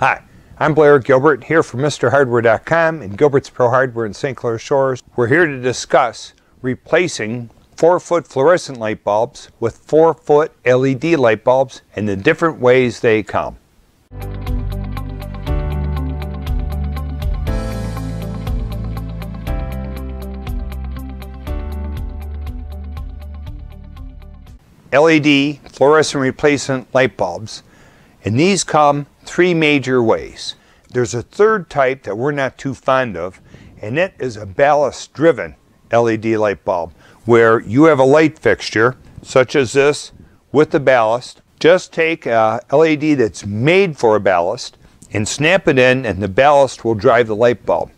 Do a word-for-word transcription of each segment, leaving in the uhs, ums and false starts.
Hi, I'm Blair Gilbert here from Mister Hardware dot com and Gilbert's Pro Hardware in Saint Clair Shores. We're here to discuss replacing four foot fluorescent light bulbs with four foot L E D light bulbs and the different ways they come. L E D fluorescent replacement light bulbs, and these come three major ways. There's a third type that we're not too fond of, and it is a ballast driven L E D light bulb, where you have a light fixture such as this with the ballast. Just take a L E D that's made for a ballast and snap it in, and the ballast will drive the light bulb.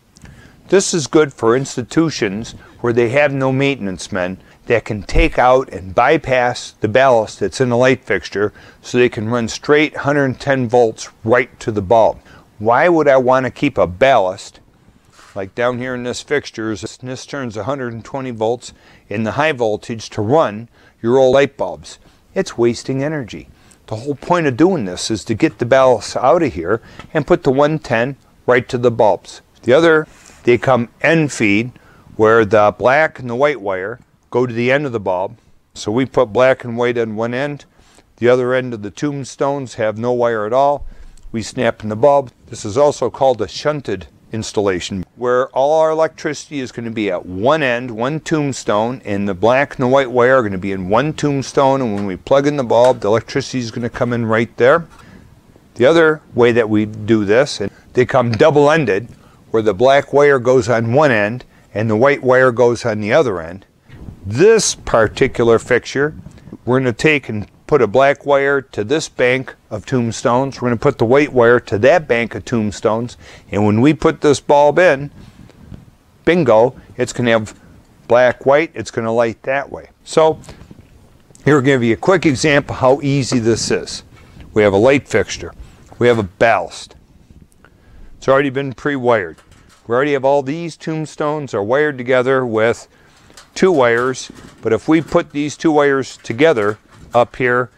This is good for institutions where they have no maintenance men that can take out and bypass the ballast that's in the light fixture, so they can run straight one hundred ten volts right to the bulb. Why would I want to keep a ballast? Like down here in this fixture, this turns one hundred twenty volts in the high voltage to run your old light bulbs. It's wasting energy. The whole point of doing this is to get the ballast out of here and put the one ten right to the bulbs. The other, they come end feed, where the black and the white wire go to the end of the bulb. So we put black and white on one end. The other end of the tombstones have no wire at all. We snap in the bulb. This is also called a shunted installation, where all our electricity is going to be at one end, one tombstone, and the black and the white wire are going to be in one tombstone, and when we plug in the bulb, the electricity is going to come in right there. The other way that we do this, and they come double-ended, where the black wire goes on one end and the white wire goes on the other end. This particular fixture, we're going to take and put a black wire to this bank of tombstones. We're going to put the white wire to that bank of tombstones. And when we put this bulb in, bingo, it's going to have black, white. It's going to light that way. So here I'll give you a quick example how easy this is. We have a light fixture. We have a ballast. It's already been pre-wired. We already have all these tombstones are wired together with two wires, but if we put these two wires together up here,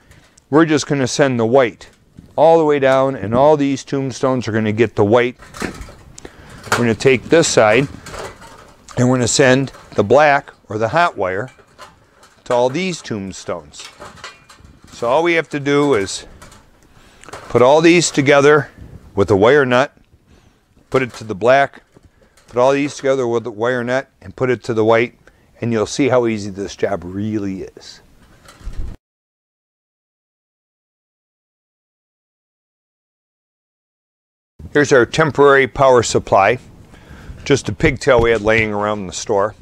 we're just going to send the white all the way down, and all these tombstones are going to get the white. We're going to take this side and we're going to send the black or the hot wire to all these tombstones. So all we have to do is put all these together with a wire nut, put it to the black, put all these together with a wire nut, and put it to the white. And you'll see how easy this job really is. Here's our temporary power supply. Just a pigtail we had laying around in the store.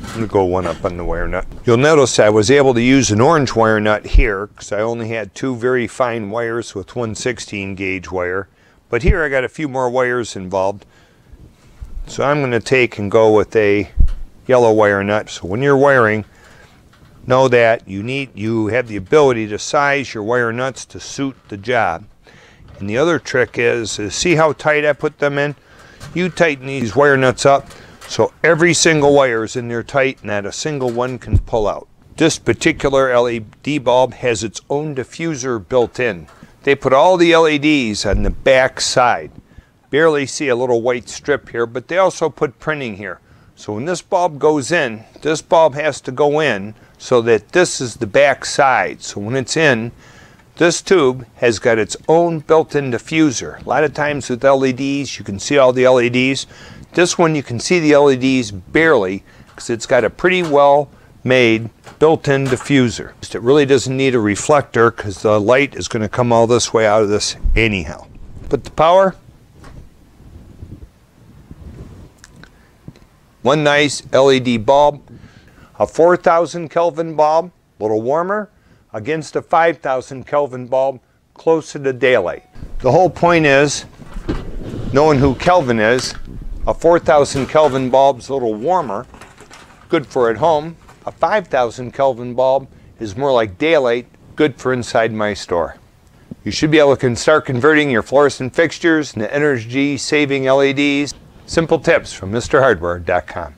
I'm going to go one up on the wire nut. You'll notice I was able to use an orange wire nut here because I only had two very fine wires with one sixteen gauge wire. But here I got a few more wires involved. So I'm going to take and go with a yellow wire nut. So when you're wiring, know that you need, you have the ability to size your wire nuts to suit the job. And the other trick is, is see how tight I put them in? You tighten these wire nuts up so every single wire is in there tight, and not a single one can pull out. This particular L E D bulb has its own diffuser built in. They put all the L E Ds on the back side. Barely see a little white strip here, but they also put printing here. So when this bulb goes in, this bulb has to go in so that this is the back side. So when it's in, this tube has got its own built-in diffuser. A lot of times with L E Ds, you can see all the L E Ds. This one you can see the L E Ds barely because it's got a pretty well made built-in diffuser. It really doesn't need a reflector because the light is going to come all this way out of this anyhow. Put the power. One nice L E D bulb. A four thousand Kelvin bulb, a little warmer, against a five thousand Kelvin bulb, closer to daylight. The whole point is, knowing who Kelvin is, a four thousand Kelvin bulb's a little warmer, good for at home. A five thousand Kelvin bulb is more like daylight, good for inside my store. You should be able to start converting your fluorescent fixtures into energy-saving L E Ds. Simple tips from Mister Hardware dot com.